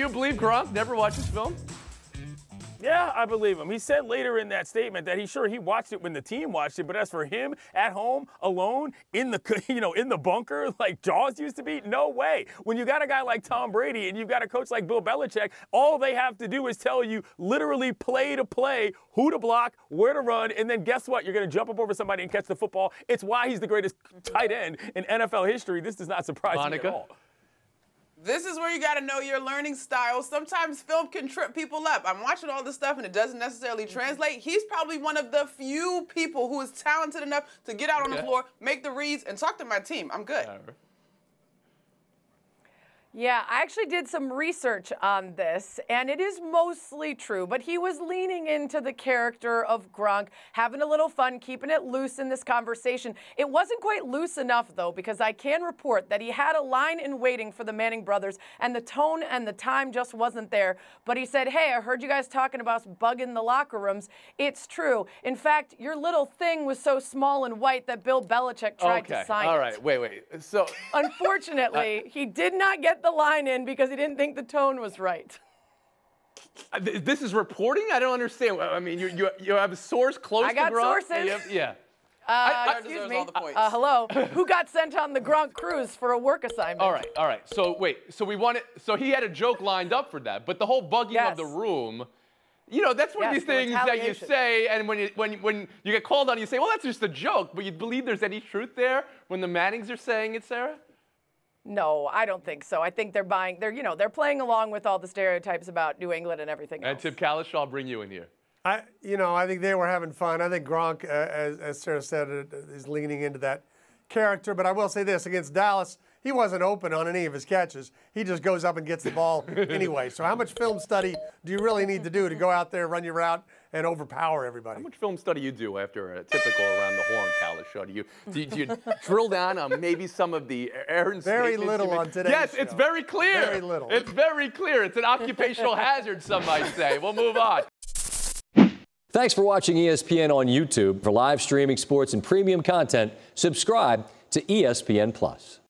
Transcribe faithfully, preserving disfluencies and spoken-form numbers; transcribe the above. you believe Gronk never watches film? Yeah, I believe him. He said later in that statement that he sure he watched it when the team watched it, but as for him at home alone in the you know in the bunker like Jaws used to be, no way. When you got a guy like Tom Brady and you've got a coach like Bill Belichick, all they have to do is tell you literally play to play, who to block, where to run, and then guess what? You're going to jump up over somebody and catch the football. It's why he's the greatest tight end in N F L history. This does not surprise Monica. me at all. This is where you got to know your learning style. Sometimes film can trip people up. I'm watching all this stuff and it doesn't necessarily translate. He's probably one of the few people who is talented enough to get out on the floor, make the reads, and talk to my team. I'm good. Yeah, I actually did some research on this, and it is mostly true, but he was leaning into the character of Gronk, having a little fun, keeping it loose in this conversation. It wasn't quite loose enough, though, because I can report that he had a line in waiting for the Manning brothers, and the tone and the time just wasn't there. But he said, hey, I heard you guys talking about bugging the locker rooms. It's true. In fact, your little thing was so small and white that Bill Belichick tried okay. to sign All it. All right, wait, wait. So, unfortunately, I he did not get the line in because he didn't think the tone was right. This is reporting? I don't understand. I mean, you you, you have a source close I to Gronk? I got sources. Yep, yeah. Uh, I, I, excuse me. All the points. Uh, hello. Who got sent on the Gronk cruise for a work assignment? All right, all right. So wait. So we wanted. So he had a joke lined up for that, but the whole bugging yes. of the room. You know, that's one yes, of these things that you say, and when you, when, when you get called on, you say, well, that's just a joke. But you believe there's any truth there when the Mannings are saying it, Sarah? No, I don't think so. I think they're buying, they're, you know, they're playing along with all the stereotypes about New England and everything else. And Tim Kalish, I'll bring you in here. I, you know, I think they were having fun. I think Gronk, uh, as, as Sarah said, uh, is leaning into that character. But I will say this, against Dallas, he wasn't open on any of his catches. He just goes up and gets the ball anyway. So how much film study do you really need to do to go out there, run your route, and overpower everybody? How much film study you do after a typical Around the Horn Kalish show? Do you, do you, do you drill down on maybe some of the errands? Very little on today's Yes, show. It's very clear. Very little. It's very clear. It's an occupational hazard, some might say. We'll move on. Thanks for watching E S P N on YouTube. For live streaming, sports, and premium content, subscribe to E S P N plus.